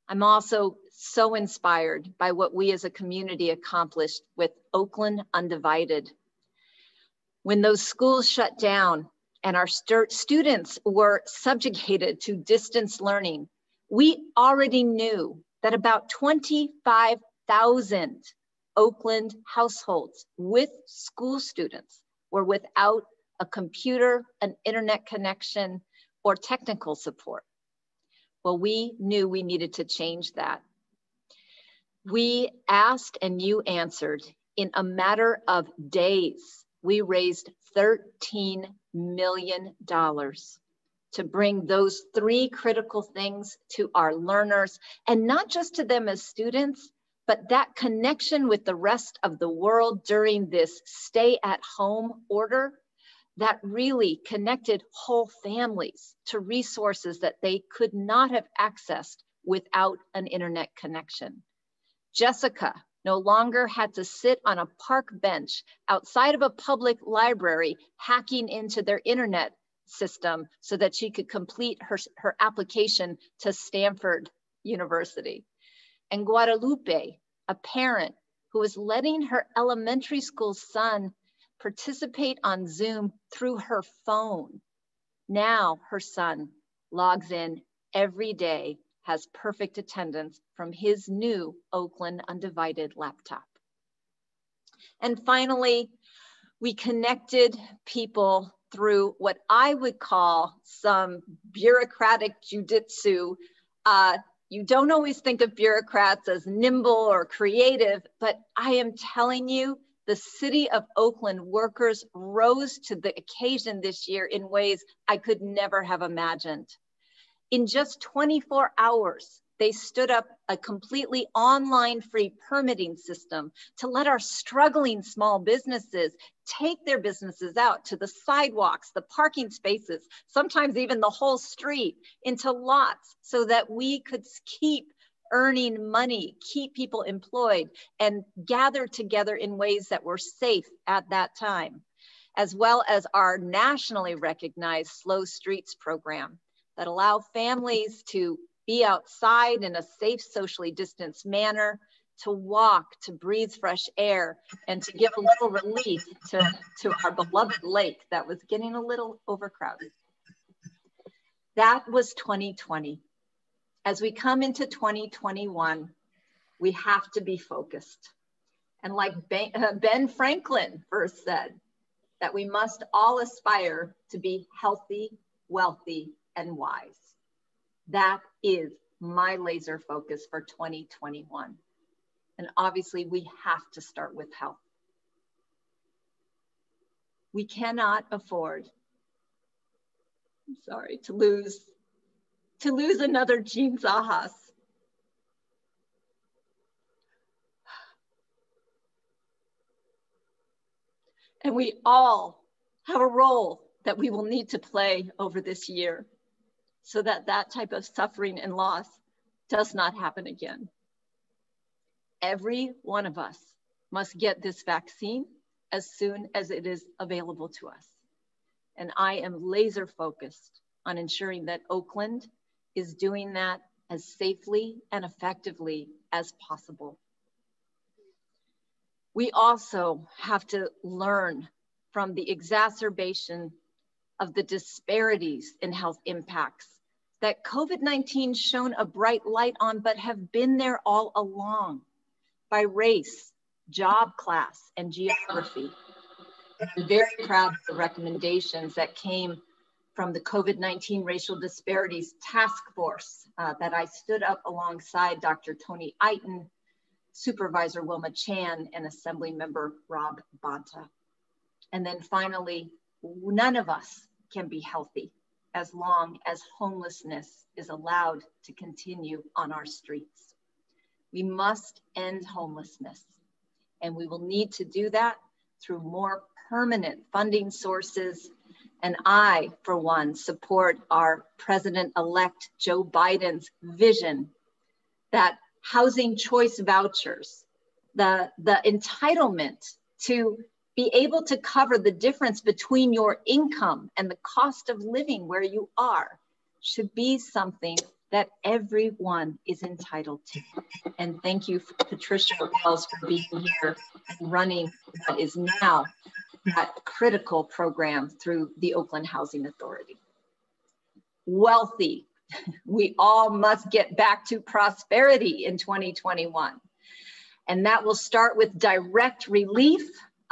I'm also so inspired by what we as a community accomplished with Oakland Undivided. When those schools shut down and our students were subjugated to distance learning, we already knew that about 25,000 Oakland households with school students were without a computer, an internet connection, or technical support. Well, we knew we needed to change that. We asked and you answered. In a matter of days, we raised $13 million to bring those three critical things to our learners, and not just to them as students, but that connection with the rest of the world during this stay-at-home order that really connected whole families to resources that they could not have accessed without an internet connection. Jessica no longer had to sit on a park bench outside of a public library, hacking into their internet system so that she could complete her application to Stanford University. And Guadalupe, a parent who was letting her elementary school son participate on Zoom through her phone. Now her son logs in every day, has perfect attendance from his new Oakland Undivided laptop. And finally, we connected people through what I would call some bureaucratic jujitsu. You don't always think of bureaucrats as nimble or creative, but I am telling you, the city of Oakland workers rose to the occasion this year in ways I could never have imagined. In just 24 hours, they stood up a completely online free permitting system to let our struggling small businesses take their businesses out to the sidewalks, the parking spaces, sometimes even the whole street, into lots so that we could keep earning money, keep people employed, and gather together in ways that were safe at that time, as well as our nationally recognized Slow Streets program that allow families to be outside in a safe, socially distanced manner, to walk, to breathe fresh air, and to give a little relief to our beloved lake that was getting a little overcrowded. That was 2020. As we come into 2021, we have to be focused. And like Ben Franklin first said, that we must all aspire to be healthy, wealthy, and wise. That is my laser focus for 2021. And obviously we have to start with health. We cannot afford, I'm sorry, to lose another Jean Zahas. And we all have a role that we will need to play over this year so that that type of suffering and loss does not happen again. Every one of us must get this vaccine as soon as it is available to us. And I am laser focused on ensuring that Oakland is doing that as safely and effectively as possible. We also have to learn from the exacerbation of the disparities in health impacts that COVID-19 shone a bright light on, but have been there all along by race, job class, and geography. I'm very proud of the recommendations that came from the COVID-19 Racial Disparities Task Force that I stood up alongside Dr. Tony Eitan, Supervisor Wilma Chan, and Assemblymember Rob Bonta. And then finally, none of us can be healthy as long as homelessness is allowed to continue on our streets. We must end homelessness, and we will need to do that through more permanent funding sources. And I, for one, support our President-elect Joe Biden's vision that housing choice vouchers, the entitlement to be able to cover the difference between your income and the cost of living where you are, should be something that everyone is entitled to. And thank you, Patricia Wells, for being here and running what is now that critical program through the Oakland Housing Authority. Wealthy, we all must get back to prosperity in 2021. And that will start with direct relief.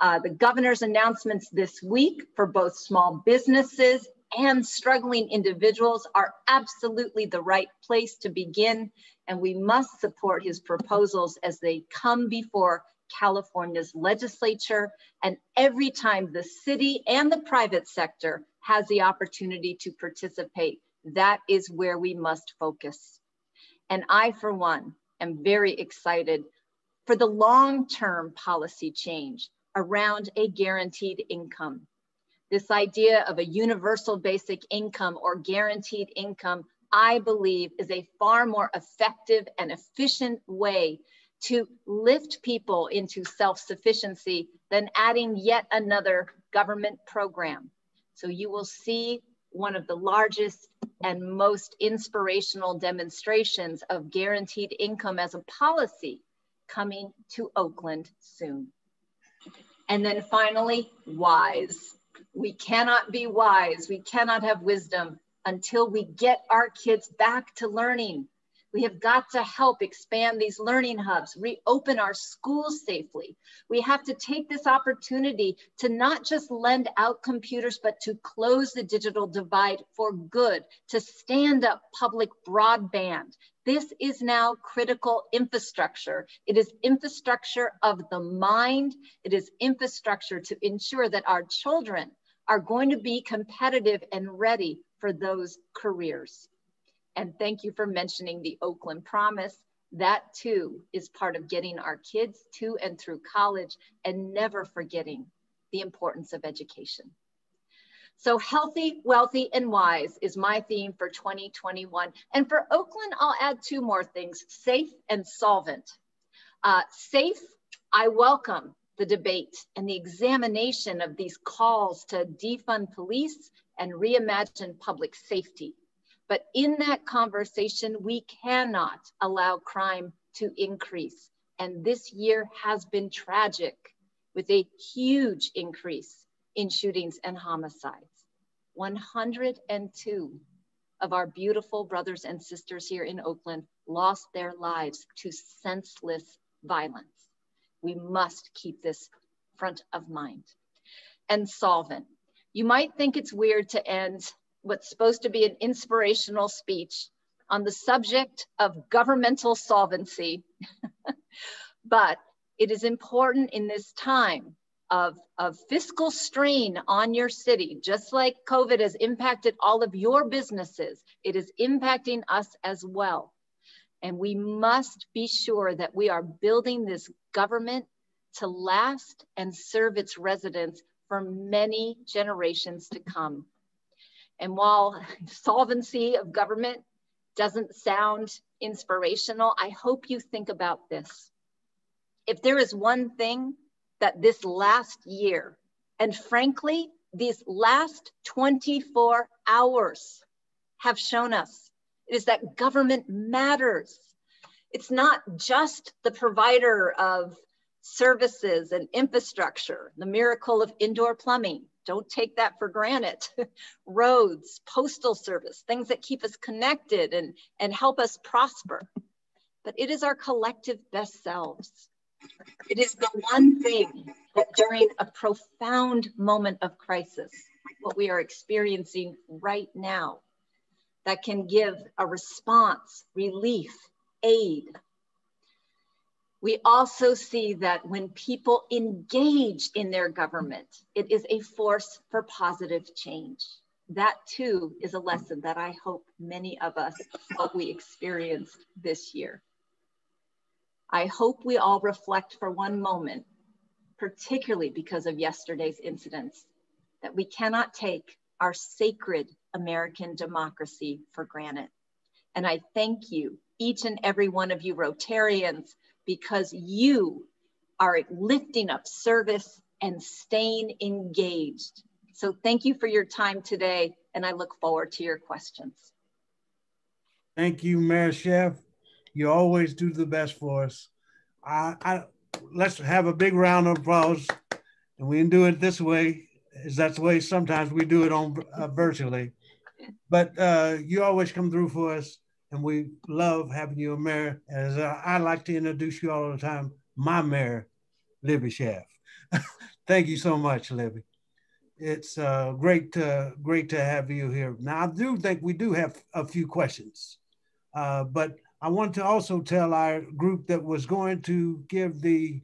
The governor's announcements this week for both small businesses and struggling individuals are absolutely the right place to begin, and we must support his proposals as they come before California's legislature, and every time the city and the private sector has the opportunity to participate, that is where we must focus. And I, for one, am very excited for the long-term policy change around a guaranteed income. This idea of a universal basic income or guaranteed income, I believe, is a far more effective and efficient way to lift people into self-sufficiency than adding yet another government program. So you will see one of the largest and most inspirational demonstrations of guaranteed income as a policy coming to Oakland soon. And then finally, wise. We cannot be wise, we cannot have wisdom until we get our kids back to learning. We have got to help expand these learning hubs, reopen our schools safely. We have to take this opportunity to not just lend out computers, but to close the digital divide for good, to stand up public broadband. This is now critical infrastructure. It is infrastructure of the mind. It is infrastructure to ensure that our children are going to be competitive and ready for those careers. And thank you for mentioning the Oakland Promise. That too is part of getting our kids to and through college and never forgetting the importance of education. So healthy, wealthy, and wise is my theme for 2021. And for Oakland, I'll add two more things, safe and solvent. Safe, I welcome the debate and the examination of these calls to defund police and reimagine public safety. But in that conversation, we cannot allow crime to increase. And this year has been tragic, with a huge increase in shootings and homicides. 102 of our beautiful brothers and sisters here in Oakland lost their lives to senseless violence. We must keep this front of mind. And solvent. You might think it's weird to end what's supposed to be an inspirational speech on the subject of governmental solvency. But it is important in this time of fiscal strain on your city, just like COVID has impacted all of your businesses, it is impacting us as well. And we must be sure that we are building this government to last and serve its residents for many generations to come. And while solvency of government doesn't sound inspirational, I hope you think about this. If there is one thing that this last year, and frankly, these last 24 hours have shown us, it is that government matters. It's not just the provider of services and infrastructure, the miracle of indoor plumbing. Don't take that for granted. Roads, postal service, things that keep us connected and help us prosper. But it is our collective best selves. It is the one thing that during a profound moment of crisis, what we are experiencing right now, that can give a response, relief, aid. We also see that when people engage in their government, it is a force for positive change. that too is a lesson that I hope many of us, what we experienced this year. I hope we all reflect for one moment, particularly because of yesterday's incidents, that we cannot take our sacred American democracy for granted. And I thank you, each and every one of you Rotarians, because you are lifting up service and staying engaged. So thank you for your time today, and I look forward to your questions. Thank you, Mayor Schaaf. You always do the best for us. Let's have a big round of applause. And we can do it this way, as that's the way sometimes we do it on virtually. But you always come through for us, and we love having you a mayor. As I like to introduce you all the time, my mayor, Libby Schaaf. Thank you so much, Libby. It's great to have you here. Now, I do think we do have a few questions, but I want to also tell our group that was going to give the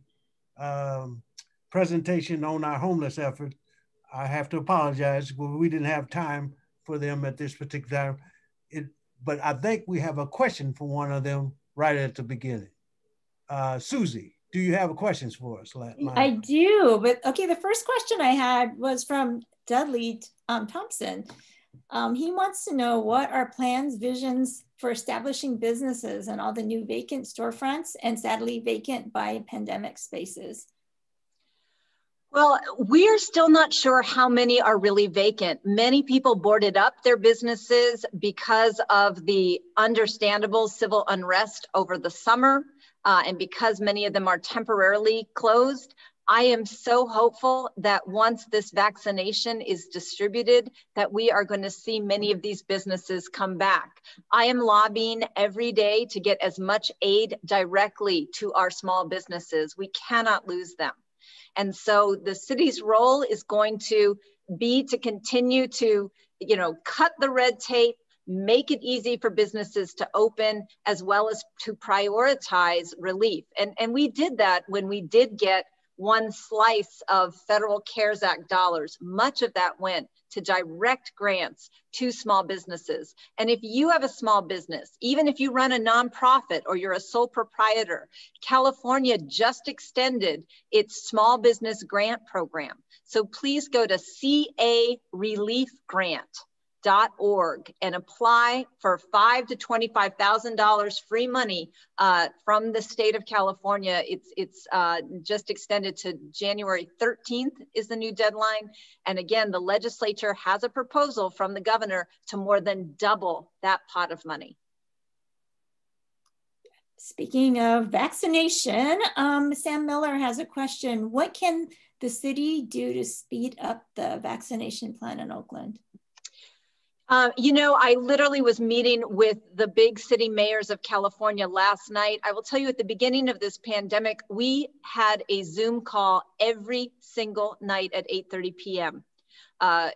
presentation on our homeless effort. I have to apologize, but we didn't have time for them at this particular time. But I think we have a question for one of them right at the beginning. Susie, do you have questions for us? I do, but okay, the first question I had was from Dudley Thompson. He wants to know, what are plans, visions for establishing businesses and all the new vacant storefronts and sadly vacant by pandemic spaces? Well, we're still not sure how many are really vacant. Many people boarded up their businesses because of the understandable civil unrest over the summer, and because many of them are temporarily closed. I am so hopeful that once this vaccination is distributed, that we are going to see many of these businesses come back. I am lobbying every day to get as much aid directly to our small businesses. We cannot lose them. And so the city's role is going to be to continue to, you know, cut the red tape, make it easy for businesses to open, as well as to prioritize relief. And we did that when we did get one slice of federal CARES Act dollars. Much of that went to direct grants to small businesses. And if you have a small business, even if you run a nonprofit or you're a sole proprietor, California just extended its small business grant program. So please go to careliefgrant.org and apply for $5,000 to $25,000 free money from the state of California. It's just extended to January 13th is the new deadline. And again, the legislature has a proposal from the governor to more than double that pot of money. Speaking of vaccination, Sam Miller has a question. What can the city do to speed up the vaccination plan in Oakland? You know, I literally was meeting with the big city mayors of California last night. I will tell you, at the beginning of this pandemic, we had a Zoom call every single night at 8:30 p.m.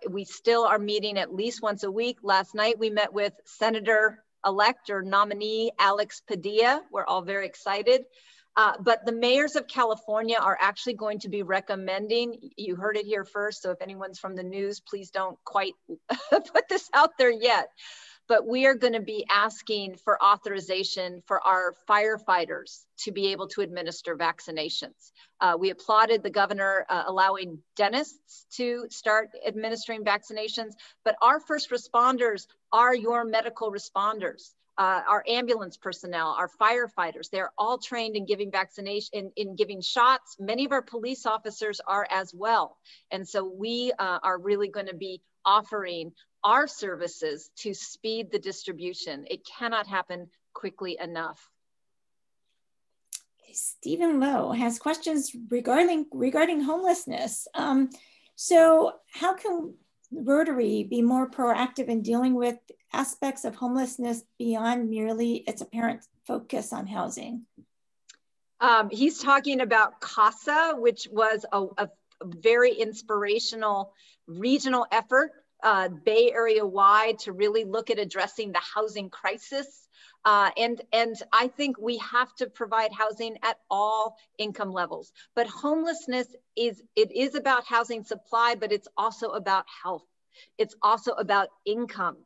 We still are meeting at least once a week. Last night, we met with Senator-elect or nominee Alex Padilla. We're all very excited. But the mayors of California are actually going to be recommending, you heard it here first, so if anyone's from the news, please don't quite put this out there yet. But we are going to be asking for authorization for our firefighters to be able to administer vaccinations. We applauded the governor allowing dentists to start administering vaccinations, but our first responders are your medical responders. Our ambulance personnel, our firefighters, they're all trained in giving vaccination, in giving shots. Many of our police officers are as well. And so we are really going to be offering our services to speed the distribution. It cannot happen quickly enough. Stephen Lowe has questions regarding homelessness. So how can Rotary be more proactive in dealing with aspects of homelessness beyond merely its apparent focus on housing? He's talking about CASA, which was a very inspirational regional effort, Bay Area-wide, to really look at addressing the housing crisis. And I think we have to provide housing at all income levels. But homelessness is, it is about housing supply, but it's also about health. It's also about income.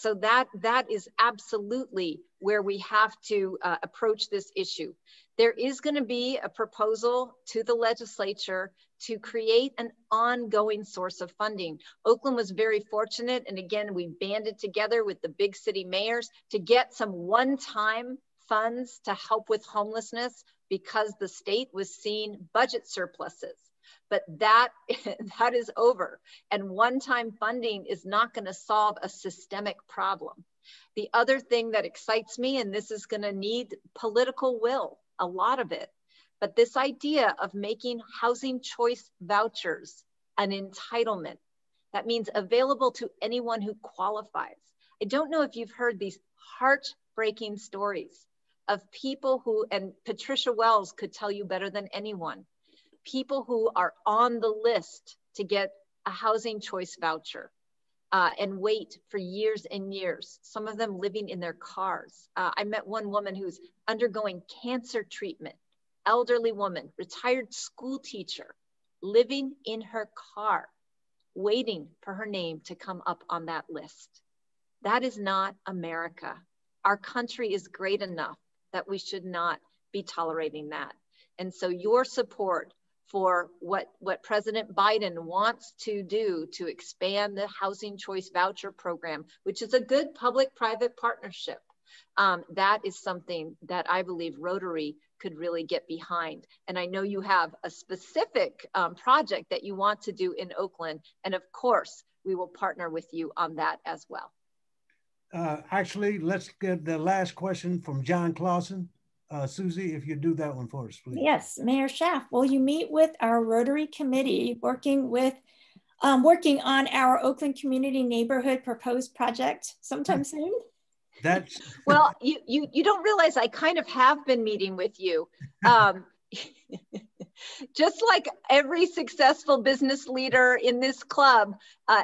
So that is absolutely where we have to approach this issue. There is going to be a proposal to the legislature to create an ongoing source of funding. Oakland was very fortunate, and again, we banded together with the big city mayors to get some one-time funds to help with homelessness because the state was seeing budget surpluses. But that is over, and one-time funding is not going to solve a systemic problem. The other thing that excites me, and this is going to need political will, a lot of it, but this idea of making housing choice vouchers an entitlement, that means available to anyone who qualifies. I don't know if you've heard these heartbreaking stories of people who, and Patricia Wells could tell you better than anyone, people who are on the list to get a housing choice voucher and wait for years and years, some of them living in their cars. I met one woman who's undergoing cancer treatment, elderly woman, retired school teacher, living in her car, waiting for her name to come up on that list. That is not America. Our country is great enough that we should not be tolerating that. And so your support for what President Biden wants to do to expand the housing choice voucher program, which is a good public-private partnership. That is something that I believe Rotary could really get behind. And I know you have a specific project that you want to do in Oakland. And of course, we will partner with you on that as well. Actually, let's get the last question from John Clausen. Susie, if you do that one for us, please. Yes, Mayor Schaaf, will you meet with our Rotary Committee working on our Oakland Community Neighborhood proposed project sometime soon? That's well, you don't realize I kind of have been meeting with you. Just like every successful business leader in this club,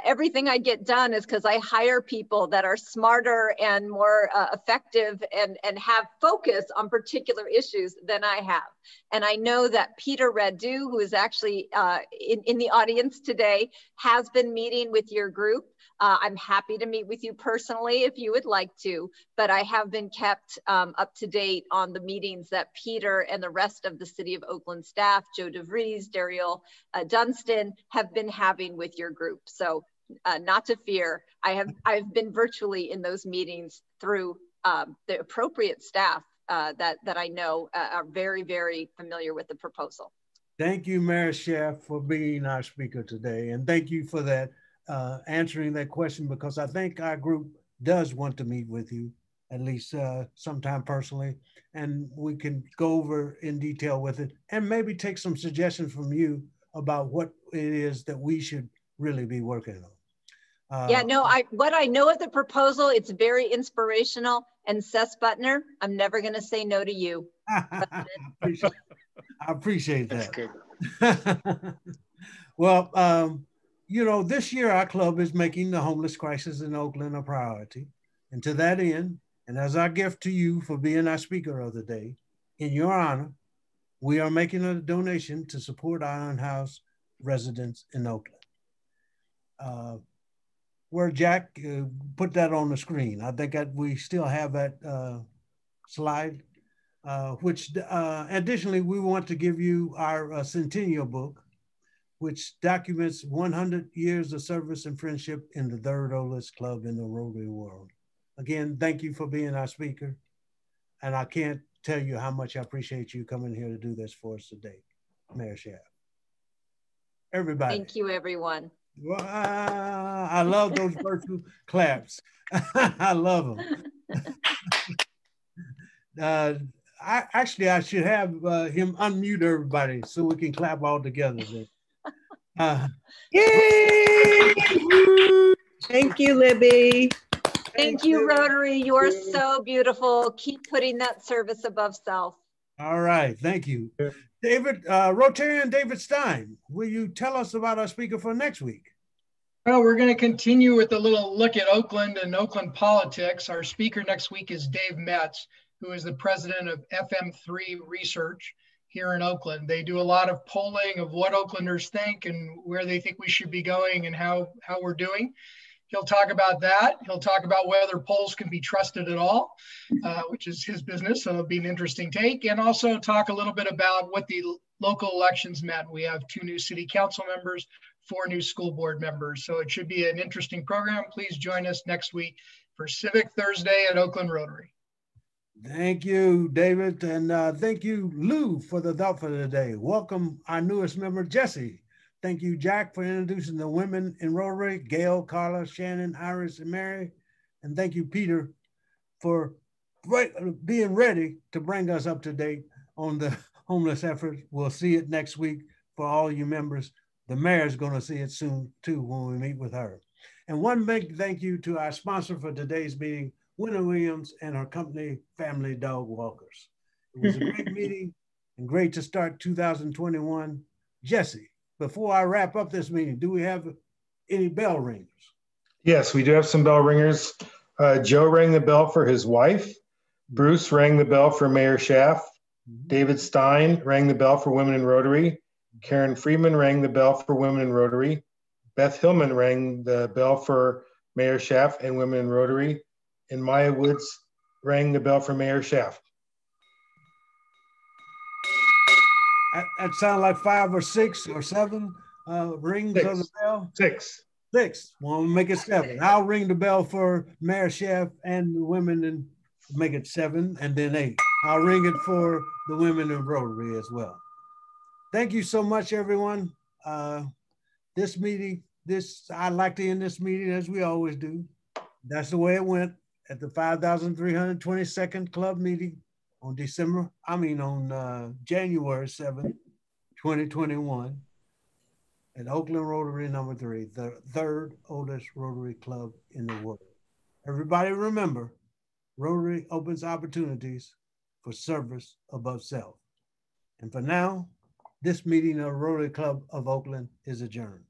everything I get done is because I hire people that are smarter and more effective and have focus on particular issues than I have. And I know that Peter Radu, who is actually in the audience today, has been meeting with your group. I'm happy to meet with you personally if you would like to, but I have been kept up to date on the meetings that Peter and the rest of the City of Oakland staff, Joe DeVries, Daryl Dunstan, have been having with your group. So not to fear, I've been virtually in those meetings through the appropriate staff that I know are very, very familiar with the proposal. Thank you, Mayor Schaaf, for being our speaker today, and thank you for that. Answering that question, because I think our group does want to meet with you, at least sometime personally, and we can go over in detail with it and maybe take some suggestions from you about what it is that we should really be working on. Yeah, no, what I know of the proposal, it's very inspirational, and Ces Butner, I'm never going to say no to you. I appreciate that. That's good. Well, you know, this year our club is making the homeless crisis in Oakland a priority. And to that end, and as our gift to you for being our speaker of the day, in your honor, we are making a donation to support our unhoused residents in Oakland. Where Jack put that on the screen. I think that we still have that slide, which additionally, we want to give you our centennial book, which documents 100 years of service and friendship in the third oldest club in the Rotary world. Again, thank you for being our speaker. And I can't tell you how much I appreciate you coming here to do this for us today, Mayor Schaaf. Everybody. Thank you, everyone. Wow, I love those virtual claps. I love them. I should have him unmute everybody so we can clap all together then. Yay! Thank you, Libby. Thank you, Rotary. You are so beautiful. Keep putting that service above self. All right. Thank you. David, Rotarian David Stein, will you tell us about our speaker for next week? Well, we're going to continue with a little look at Oakland and Oakland politics. Our speaker next week is Dave Metz, who is the president of FM3 Research. here in Oakland. They do a lot of polling of what Oaklanders think and where they think we should be going and how we're doing. He'll talk about that. He'll talk about whether polls can be trusted at all, which is his business, so it'll be an interesting take. And also talk a little bit about what the local elections meant. We have 2 new city council members, 4 new school board members. So it should be an interesting program. Please join us next week for Civic Thursday at Oakland Rotary. Thank you, David. And thank you, Lou, for the thought for the day. Welcome our newest member, Jesse. Thank you, Jack, for introducing the women in Rotary, Gail, Carla, Shannon, Iris, and Mary. And thank you, Peter, for being ready to bring us up to date on the homeless effort. We'll see it next week for all you members. The mayor's gonna see it soon too when we meet with her. And one big thank you to our sponsor for today's meeting, Winter Williams and her company, Family Dog Walkers. It was a great meeting and great to start 2021. Jesse, before I wrap up this meeting, do we have any bell ringers? Yes, we do have some bell ringers. Joe rang the bell for his wife. Bruce rang the bell for Mayor Schaaf. David Stein rang the bell for Women in Rotary. Karen Freeman rang the bell for Women in Rotary. Beth Hillman rang the bell for Mayor Schaaf and Women in Rotary. And Maya Woods rang the bell for Mayor Schaaf. That sounds like 5 or 6 or 7 rings of the bell. 6. We'll make it 7. I'll ring the bell for Mayor Schaaf and the women and make it 7 and then 8. I'll ring it for the women in Rotary as well. Thank you so much, everyone. I'd like to end this meeting as we always do. That's the way it went at the 5,322nd club meeting on January 7th, 2021 at Oakland Rotary number 3, the 3rd oldest Rotary club in the world. Everybody remember, Rotary opens opportunities for service above self. And for now, this meeting of Rotary Club of Oakland is adjourned.